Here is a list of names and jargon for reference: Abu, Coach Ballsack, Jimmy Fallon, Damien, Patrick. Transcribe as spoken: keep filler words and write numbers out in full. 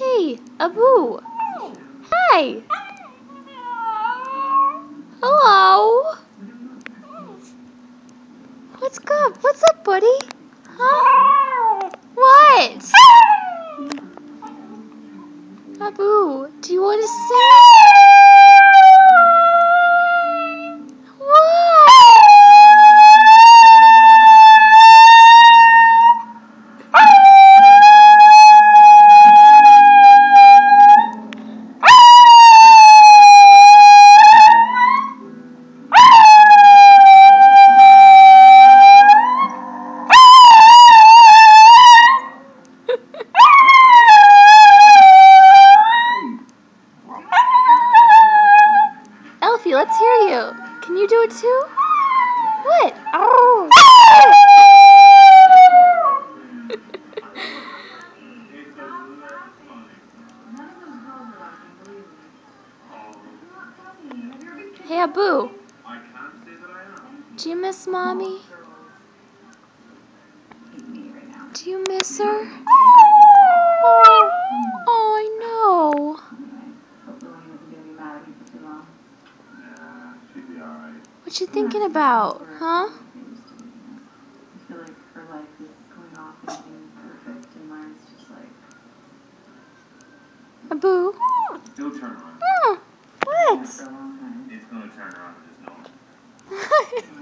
Hey, Abu. Hi. Hello. What's good? What's up, buddy? Huh? What? Abu, do you want to sing? What? Let's hear you. Can you do it too? What? Oh. Hey, Abu. Do you miss Mommy? Do you miss her? Oh, I know. What you thinking about, huh? I feel like her life is going off and being perfect, and mine's just like. Abu. It'll turn around. What? It's gonna turn around. Just no.